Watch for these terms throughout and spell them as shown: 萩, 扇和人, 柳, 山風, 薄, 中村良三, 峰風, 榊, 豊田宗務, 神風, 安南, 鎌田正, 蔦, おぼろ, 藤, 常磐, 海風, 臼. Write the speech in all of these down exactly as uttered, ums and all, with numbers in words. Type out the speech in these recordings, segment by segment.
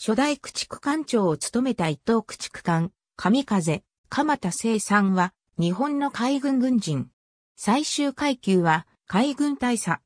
初代駆逐艦長を務めた一等駆逐艦、神風、鎌田正さんは、日本の海軍軍人。最終階級は、海軍大佐。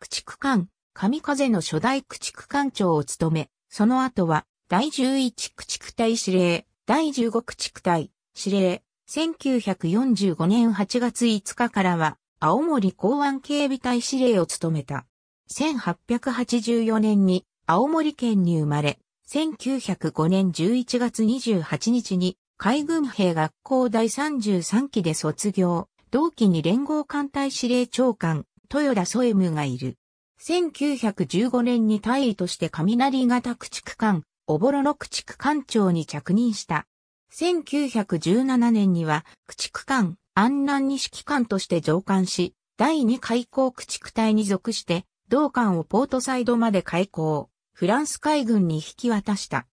駆逐艦、神風の初代駆逐艦長を務め、その後は、だいじゅういち駆逐隊司令、だいじゅうご駆逐隊司令、せんきゅうひゃくよんじゅうごねんはちがついつかからは、青森港湾警備隊司令を務めた。せんはっぴゃくはちじゅうよねんに青森県に生まれ、せんきゅうひゃくごねんじゅういちがつにじゅうはちにちに海軍兵学校だいさんじゅうさんきで卒業、同期に連合艦隊司令長官、豊田宗務がいる。せんきゅうひゃくじゅうごねんに大尉として雷型駆逐艦、おぼろの駆逐艦長に着任した。せんきゅうひゃくじゅうななねんには駆逐艦、安南に指揮官として上艦し、だいに海港駆逐隊に属して、同艦をポートサイドまで海港、フランス海軍に引き渡した。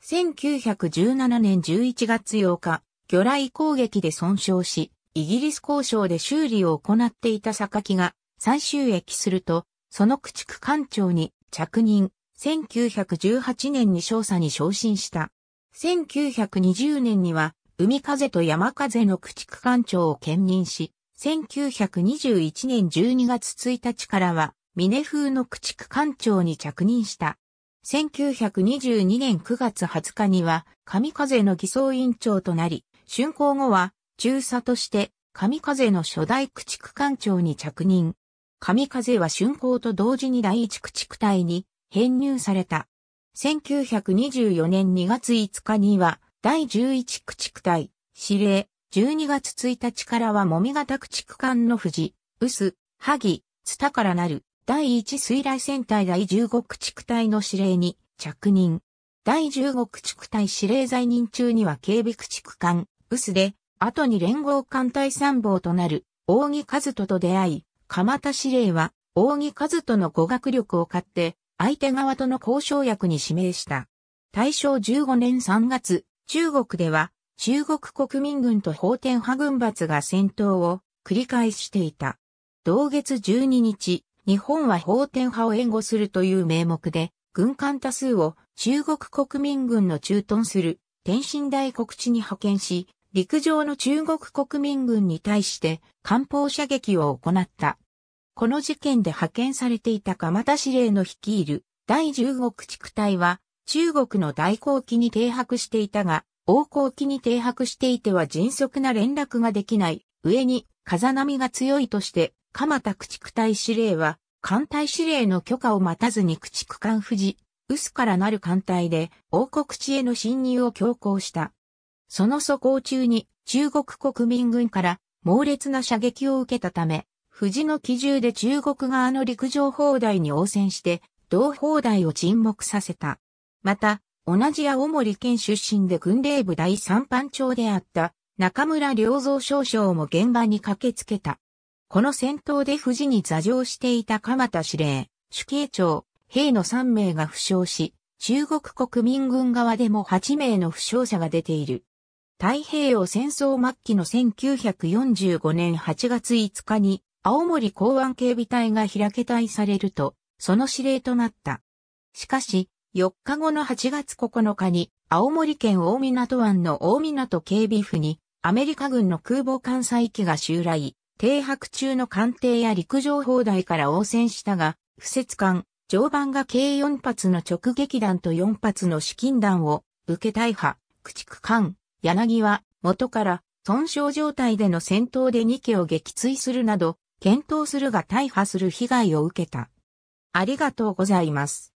せんきゅうひゃくじゅうななねんじゅういちがつようか、魚雷攻撃で損傷し、イギリス交渉で修理を行っていた榊が再就役すると、その駆逐艦長に着任、せんきゅうひゃくじゅうはちねんに少佐に昇進した。せんきゅうひゃくにじゅうねんには、海風と山風の駆逐艦長を兼任し、せんきゅうひゃくにじゅういちねんじゅうにがつついたちからは、峰風の駆逐艦長に着任した。せんきゅうひゃくにじゅうにねんくがつはつかには、神風の偽装委員長となり、竣工後は、中佐として、神風の初代駆逐艦長に着任。神風は竣工と同時にだいいち駆逐隊に編入された。せんきゅうひゃくにじゅうよねんにがついつかには、だいじゅういち駆逐隊司令、じゅうにがつついたちからはもみ型駆逐艦の藤、薄、萩、蔦からなるだいいち水雷戦隊だいじゅうご駆逐隊の司令に着任。だいじゅうご駆逐隊司令在任中には警備駆逐艦、臼で、後に連合艦隊参謀となる、扇和人と出会い、鎌田司令は、扇和人の語学力を買って、相手側との交渉役に指名した。大正じゅうごねんさんがつ、中国では、中国国民軍と奉天派軍閥が戦闘を繰り返していた。同月じゅうににち、日本は奉天派を援護するという名目で、軍艦多数を中国国民軍の駐屯する天津大国地に派遣し、陸上の中国国民軍に対して艦砲射撃を行った。この事件で派遣されていた鎌田司令の率いるだいじゅうご駆逐隊は、中国の大港沖に停泊していたが、大港沖に停泊していては迅速な連絡ができない。上に風波が強いとして、鎌田駆逐隊司令は、艦隊司令の許可を待たずに駆逐艦藤、臼からなる艦隊で、大国地への侵入を強行した。その走行中に、中国国民軍から猛烈な射撃を受けたため、藤の機銃で中国側の陸上砲台に応戦して、同砲台を沈黙させた。また、同じ青森県出身で軍令部だいさん班長であった中村良三少将も現場に駆けつけた。この戦闘で藤に座乗していた鎌田司令、主計長、兵のさんめいが負傷し、中国国民軍側でもはちめいの負傷者が出ている。太平洋戦争末期のせんきゅうひゃくよんじゅうごねんはちがついつかに青森港湾警備隊が開け隊されると、その司令となった。しかし、よっかごのはちがつここのかに、青森県大湊湾の大湊警備府に、アメリカ軍の空母艦載機が襲来、停泊中の艦艇や陸上砲台から応戦したが、不設艦、常磐が計よんぱつの直撃弾とよんぱつの至近弾を受け大破、駆逐艦、柳は元から損傷状態での戦闘でにけいを撃墜するなど、健闘するが大破する被害を受けた。ありがとうございます。